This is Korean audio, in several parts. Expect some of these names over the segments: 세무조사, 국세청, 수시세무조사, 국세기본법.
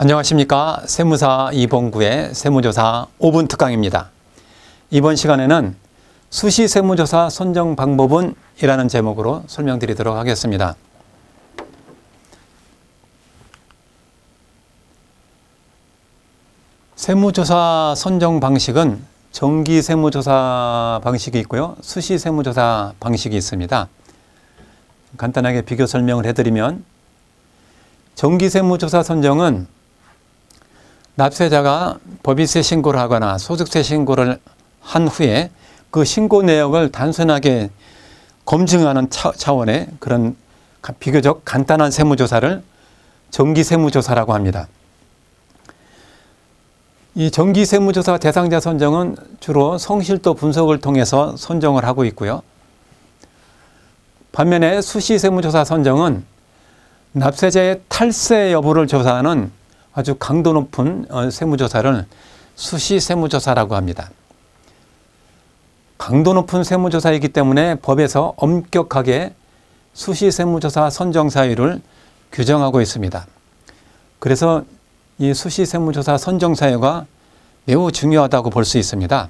안녕하십니까. 세무사 2본부의 세무조사 5분 특강입니다. 이번 시간에는 수시 세무조사 선정 방법은 이라는 제목으로 설명드리도록 하겠습니다. 세무조사 선정 방식은 정기 세무조사 방식이 있고요. 수시 세무조사 방식이 있습니다. 간단하게 비교 설명을 해드리면 정기 세무조사 선정은 납세자가 법인세 신고를 하거나 소득세 신고를 한 후에 그 신고 내역을 단순하게 검증하는 차원의 그런 비교적 간단한 세무조사를 정기 세무조사라고 합니다. 이 정기 세무조사 대상자 선정은 주로 성실도 분석을 통해서 선정을 하고 있고요. 반면에 수시 세무조사 선정은 납세자의 탈세 여부를 조사하는 아주 강도 높은 세무조사를 수시 세무조사라고 합니다. 강도 높은 세무조사이기 때문에 법에서 엄격하게 수시 세무조사 선정 사유를 규정하고 있습니다. 그래서 이 수시 세무조사 선정 사유가 매우 중요하다고 볼 수 있습니다.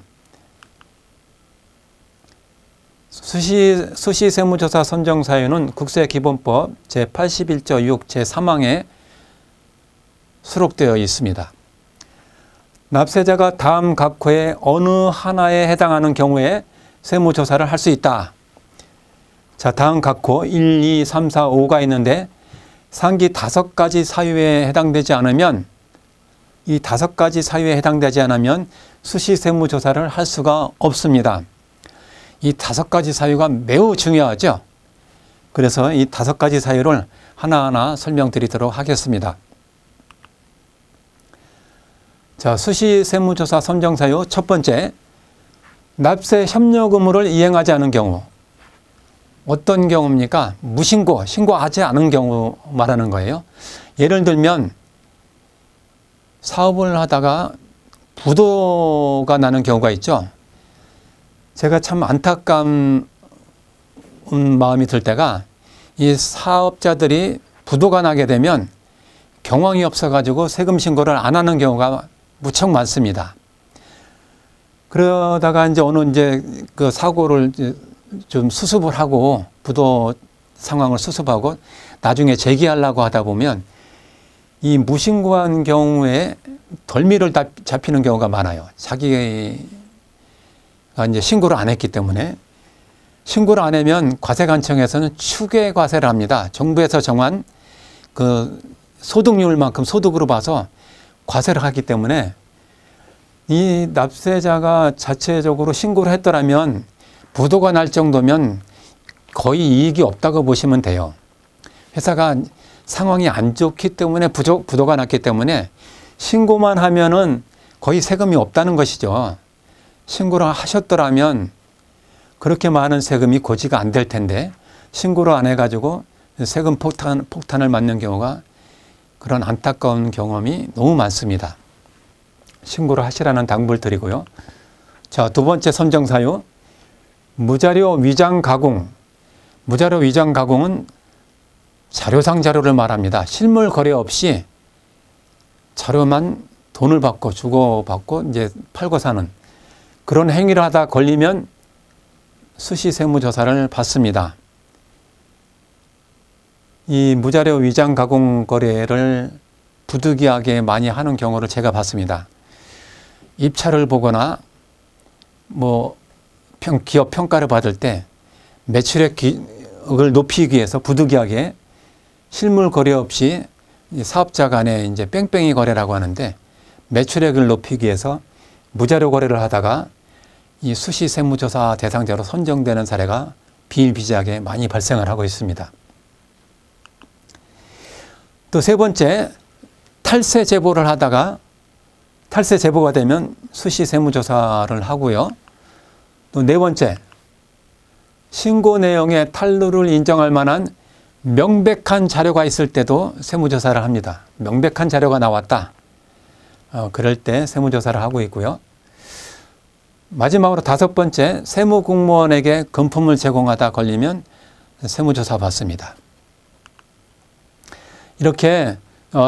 수시 세무조사 선정 사유는 국세기본법 제81조 6 제3항에 수록되어 있습니다. 납세자가 다음 각호의 어느 하나에 해당하는 경우에 세무조사를 할 수 있다. 자, 다음 각호 1, 2, 3, 4, 5가 있는데 상기 5가지 사유에 해당되지 않으면 이 5가지 사유에 해당되지 않으면 수시 세무조사를 할 수가 없습니다. 이 5가지 사유가 매우 중요하죠. 그래서 이 5가지 사유를 하나하나 설명드리도록 하겠습니다. 자, 수시 세무조사 선정 사유 첫 번째, 납세 협력 의무를 이행하지 않은 경우. 어떤 경우입니까? 무신고, 신고하지 않은 경우 말하는 거예요. 예를 들면 사업을 하다가 부도가 나는 경우가 있죠. 제가 참 안타까운 마음이 들 때가 이 사업자들이 부도가 나게 되면 경황이 없어가지고 세금 신고를 안 하는 경우가 무척 많습니다. 그러다가 이제 어느 그 사고를 좀 수습을 하고 부도 상황을 수습하고 나중에 제기하려고 하다 보면 이 무신고한 경우에 덜미를 잡히는 경우가 많아요. 자기가 이제 신고를 안 했기 때문에. 신고를 안 하면 과세관청에서는 추계 과세를 합니다. 정부에서 정한 그 소득률만큼 소득으로 봐서 과세를 하기 때문에 이 납세자가 자체적으로 신고를 했더라면 부도가 날 정도면 거의 이익이 없다고 보시면 돼요. 회사가 상황이 안 좋기 때문에 부도가 났기 때문에 신고만 하면은 거의 세금이 없다는 것이죠. 신고를 하셨더라면 그렇게 많은 세금이 고지가 안 될 텐데 신고를 안 해가지고 세금 폭탄을 맞는 경우가 그런 안타까운 경험이 너무 많습니다. 신고를 하시라는 당부를 드리고요. 자, 두 번째 선정 사유. 무자료 위장 가공. 무자료 위장 가공은 자료상 자료를 말합니다. 실물 거래 없이 자료만 돈을 받고 주고받고 이제 팔고 사는 그런 행위를 하다 걸리면 수시 세무조사를 받습니다. 이 무자료 위장 가공 거래를 부득이하게 많이 하는 경우를 제가 봤습니다. 입찰을 보거나 뭐 기업 평가를 받을 때 매출액을 높이기 위해서 부득이하게 실물 거래 없이 사업자 간에 이제 뺑뺑이 거래라고 하는데 매출액을 높이기 위해서 무자료 거래를 하다가 이 수시 세무조사 대상자로 선정되는 사례가 비일비재하게 많이 발생을 하고 있습니다. 또 세 번째, 탈세 제보를 하다가 탈세 제보가 되면 수시 세무조사를 하고요. 또 네 번째, 신고 내용의 탈루를 인정할 만한 명백한 자료가 있을 때도 세무조사를 합니다. 명백한 자료가 나왔다. 그럴 때 세무조사를 하고 있고요. 마지막으로 다섯 번째, 세무공무원에게 금품을 제공하다 걸리면 세무조사 받습니다. 이렇게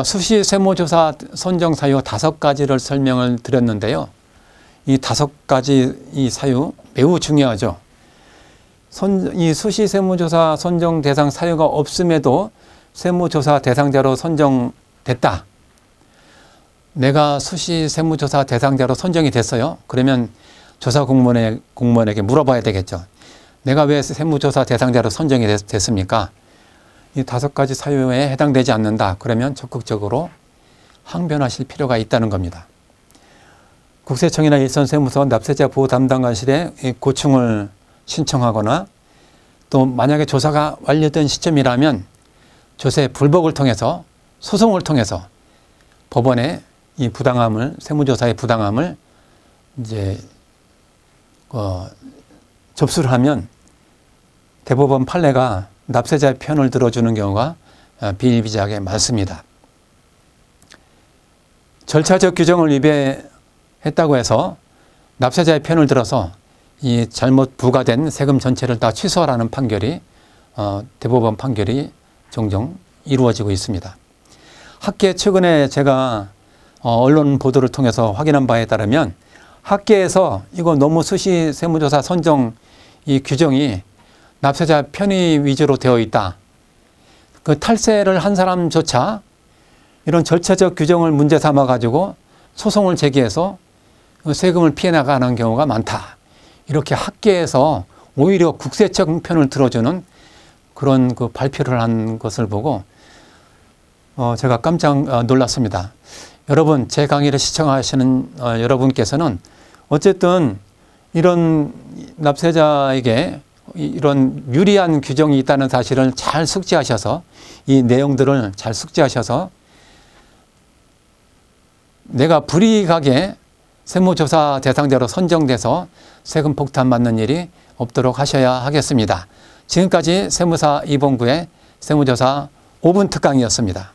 수시 세무조사 선정 사유 5가지를 설명을 드렸는데요. 이 5가지 이 사유 매우 중요하죠. 이 수시 세무조사 선정 대상 사유가 없음에도 세무조사 대상자로 선정됐다. 내가 수시 세무조사 대상자로 선정이 됐어요. 그러면 조사 공무원에게 물어봐야 되겠죠. 내가 왜 세무조사 대상자로 선정이 됐습니까? 이 5가지 사유에 해당되지 않는다. 그러면 적극적으로 항변하실 필요가 있다는 겁니다. 국세청이나 일선세무서, 납세자 보호 담당관실에 고충을 신청하거나 또 만약에 조사가 완료된 시점이라면 조세 불복을 통해서, 소송을 통해서 법원에 이 부당함을, 세무조사의 부당함을 이제 접수를 하면 대법원 판례가 납세자의 편을 들어주는 경우가 비일비재하게 많습니다. 절차적 규정을 위배했다고 해서 납세자의 편을 들어서 이 잘못 부과된 세금 전체를 다 취소하라는 판결이 대법원 판결이 종종 이루어지고 있습니다. 학계 최근에 제가 언론 보도를 통해서 확인한 바에 따르면 학계에서 이거 너무 수시 세무조사 선정 이 규정이 납세자 편의 위주로 되어 있다. 그 탈세를 한 사람조차 이런 절차적 규정을 문제 삼아 가지고 소송을 제기해서 세금을 피해 나가는 경우가 많다. 이렇게 학계에서 오히려 국세청 편을 들어주는 그런 그 발표를 한 것을 보고 제가 깜짝 놀랐습니다. 여러분, 제 강의를 시청하시는 여러분께서는 어쨌든 이런 납세자에게 이런 유리한 규정이 있다는 사실을 잘 숙지하셔서 이 내용들을 잘 숙지하셔서 내가 불이익하게 세무조사 대상자로 선정돼서 세금 폭탄 맞는 일이 없도록 하셔야 하겠습니다. 지금까지 세무사 이봉구의 세무조사 5분 특강이었습니다.